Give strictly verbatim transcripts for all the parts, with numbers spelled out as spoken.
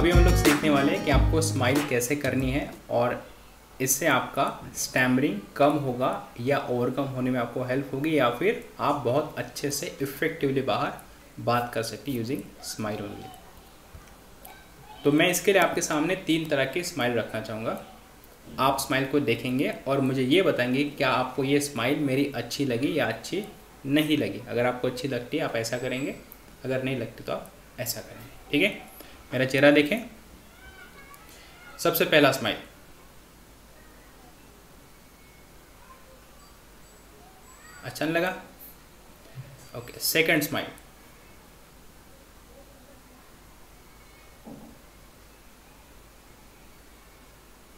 अभी हम लोग सीखने वाले हैं कि आपको स्माइल कैसे करनी है और इससे आपका स्टैमरिंग कम होगा या ओवरकम होने में आपको हेल्प होगी या फिर आप बहुत अच्छे से इफ़ेक्टिवली बाहर बात कर सकते यूजिंग स्माइल ओनली। तो मैं इसके लिए आपके सामने तीन तरह की स्माइल रखना चाहूँगा। आप स्माइल को देखेंगे और मुझे ये बताएंगे क्या आपको ये स्माइल मेरी अच्छी लगी या अच्छी नहीं लगी। अगर आपको अच्छी लगती है आप ऐसा करेंगे, अगर नहीं लगती तो आप ऐसा करेंगे। ठीक है, मेरा चेहरा देखें। सबसे पहला स्माइल, अच्छा नहीं लगा? ओके, सेकंड स्माइल,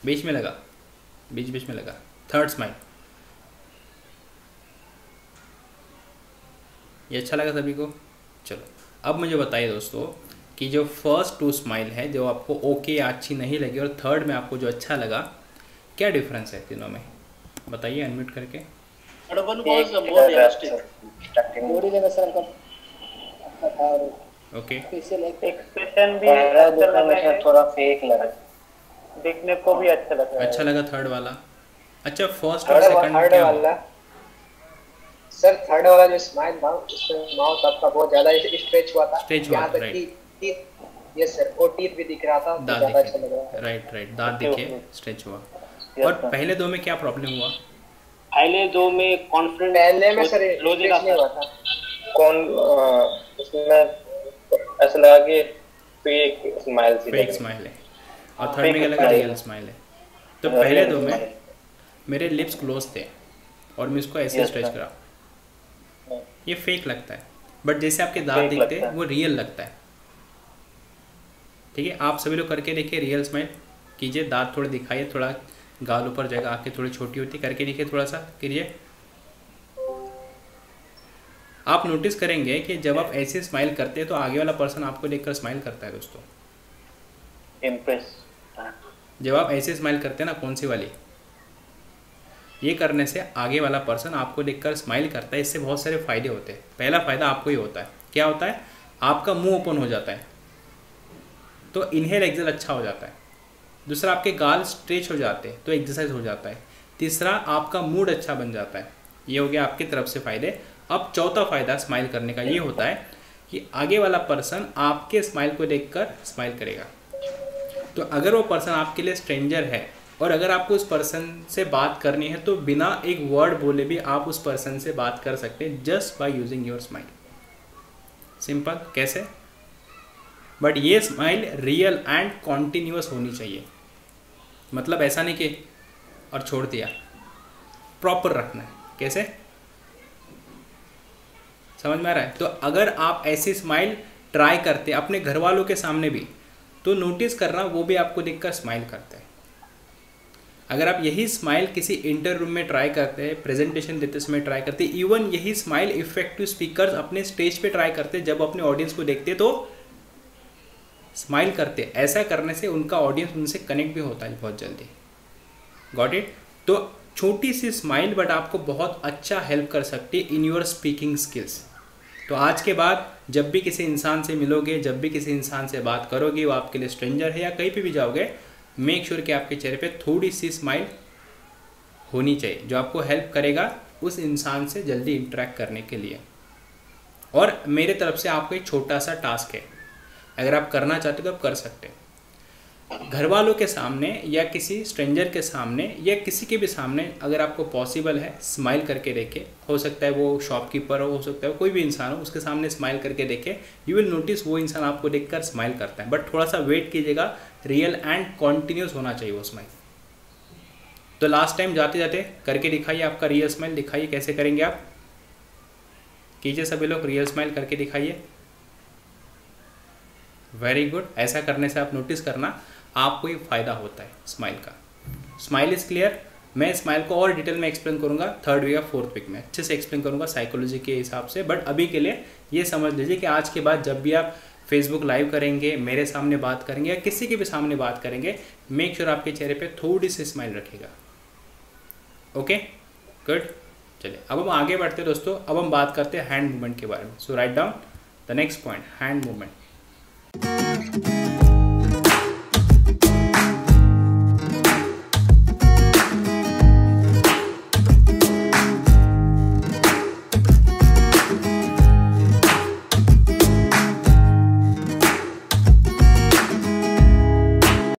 बीच में लगा, बीच बीच में लगा। थर्ड स्माइल, ये अच्छा लगा सभी को? चलो अब मुझे बताइए दोस्तों कि जो फर्स्ट टू स्माइल है जो आपको ओके या अच्छी नहीं लगी और थर्ड में आपको जो अच्छा लगा, क्या डिफरेंस है तीनों में? बताइए अनम्यूट करके। ओके, एक्सप्रेशन भी थोड़ा फेक लगा, देखने को भी अच्छा लगा। अच्छा लगा थर्ड वाला। अच्छा, फर्स्ट और सेकंड क्या वाला? सर थर्ड वाला जो स्माइल था उसमें माउथ आपका बहुत ज्यादा स्ट्रेच हुआ था, स्ट्रेच हुआ था, राइट। टीथ, यस सर, और टीथ भी दिख रहा था, ज्यादा अच्छा लग रहा था, राइट राइट। दांत दिखे, स्ट्रेच हुआ। और पहले दो में क्या प्रॉब्लम हुआ? पहले दो में कॉन्फिडेंट पहले में सर लॉजिक नहीं हुआ था, कौन उसमें ऐसा लगा कि फेक स्माइल सी, फेक स्माइल है। और थर्ड में क्या लगा? रियल स्माइल है। तो पहले दो में मेरे लिप्स क्लोज थे और मैं उसको ऐसे स्ट्रेच करा, ये फेक लगता है। बट जैसे आपके दांत दिखते हैं वो रियल लगता है। ठीक है, आप सभी लोग करके देखिए, रियल स्माइल कीजिए, दांत थोड़े दिखाइए, थोड़ा गाल ऊपर जाएगा, आंखें थोड़ी छोटी होती, करके देखिए, थोड़ा सा करिए। आप नोटिस करेंगे कि जब आप ऐसे स्माइल करते हैं तो आगे वाला पर्सन आपको देखकर स्माइल करता है दोस्तों। इम्प्रेस जब आप ऐसे स्माइल करते हैं ना, कौन सी वाली, ये करने से आगे वाला पर्सन आपको देखकर स्माइल करता है। इससे बहुत सारे फायदे होते हैं। पहला फ़ायदा आपको ही होता है, क्या होता है? आपका मुंह ओपन हो जाता है, तो इनहेल एक्सेल अच्छा हो जाता है। दूसरा, आपके गाल स्ट्रेच हो जाते हैं, तो एक्सरसाइज हो जाता है। तीसरा, आपका मूड अच्छा बन जाता है। ये हो गया आपकी तरफ से फ़ायदे। अब चौथा फ़ायदा स्माइल करने का ये होता है कि आगे वाला पर्सन आपके स्माइल को देख कर स्माइल करेगा। तो अगर वो पर्सन आपके लिए स्ट्रेंजर है और अगर आपको उस पर्सन से बात करनी है तो बिना एक वर्ड बोले भी आप उस पर्सन से बात कर सकते हैं, just by using your smile. Simple कैसे? बट ये स्माइल रियल एंड कॉन्टिन्यूस होनी चाहिए। मतलब ऐसा नहीं कि और छोड़ दिया, प्रॉपर रखना है। कैसे, समझ में आ रहा है? तो अगर आप ऐसी स्माइल ट्राई करते अपने घर वालों के सामने भी तो नोटिस करना, वो भी आपको देखकर स्माइल करते हैं। अगर आप यही स्माइल किसी इंटरव्यू में ट्राई करते हैं, प्रेजेंटेशन देते समय ट्राई करते, इवन यही स्माइल इफेक्टिव स्पीकर्स अपने स्टेज पे ट्राई करते, जब अपने ऑडियंस को देखते तो स्माइल करते। ऐसा करने से उनका ऑडियंस उनसे कनेक्ट भी होता है बहुत जल्दी। Got it? तो छोटी सी स्माइल बट आपको बहुत अच्छा हेल्प कर सकती है इन योर स्पीकिंग स्किल्स। तो आज के बाद जब भी किसी इंसान से मिलोगे, जब भी किसी इंसान से बात करोगे, वो आपके लिए स्ट्रेंजर है या कहीं पे भी जाओगे, मेक श्योर कि आपके चेहरे पे थोड़ी सी स्माइल होनी चाहिए जो आपको हेल्प करेगा उस इंसान से जल्दी इंटरेक्ट करने के लिए। और मेरे तरफ से आपको एक छोटा सा टास्क है, अगर आप करना चाहते हो तो आप कर सकते हो। घर वालों के सामने या किसी स्ट्रेंजर के सामने या किसी के भी सामने अगर आपको पॉसिबल है स्माइल करके देखे, हो सकता है वो शॉपकीपर हो, हो सकता है कोई भी इंसान हो, उसके सामने स्माइल करके देखे, यू विल नोटिस वो इंसान आपको देखकर स्माइल करता है। बट थोड़ा सा वेट कीजिएगा, रियल एंड कॉन्टिन्यूस होना चाहिए वो स्माइल। तो लास्ट टाइम जाते जाते करके दिखाइए, आपका रियल स्माइल दिखाइए कैसे करेंगे आप। कीजिए सभी लोग, रियल स्माइल करके दिखाइए। Very good. ऐसा करने से आप नोटिस करना आपको ही फायदा होता है स्माइल का। Smile is clear. मैं स्माइल को और डिटेल में एक्सप्लेन करूंगा थर्ड वीक या फोर्थ वीक में, अच्छे से एक्सप्लेन करूंगा साइकोलॉजी के हिसाब से। बट अभी के लिए ये समझ लीजिए कि आज के बाद जब भी आप फेसबुक लाइव करेंगे, मेरे सामने बात करेंगे या किसी के भी सामने बात करेंगे, मेक श्योर आपके चेहरे पे थोड़ी सी स्माइल रखेगा। Okay good. चलिए अब हम आगे बढ़ते हैं दोस्तों। अब हम बात करते हैं हैंड मूवमेंट के बारे में। So write down the next point, hand movement.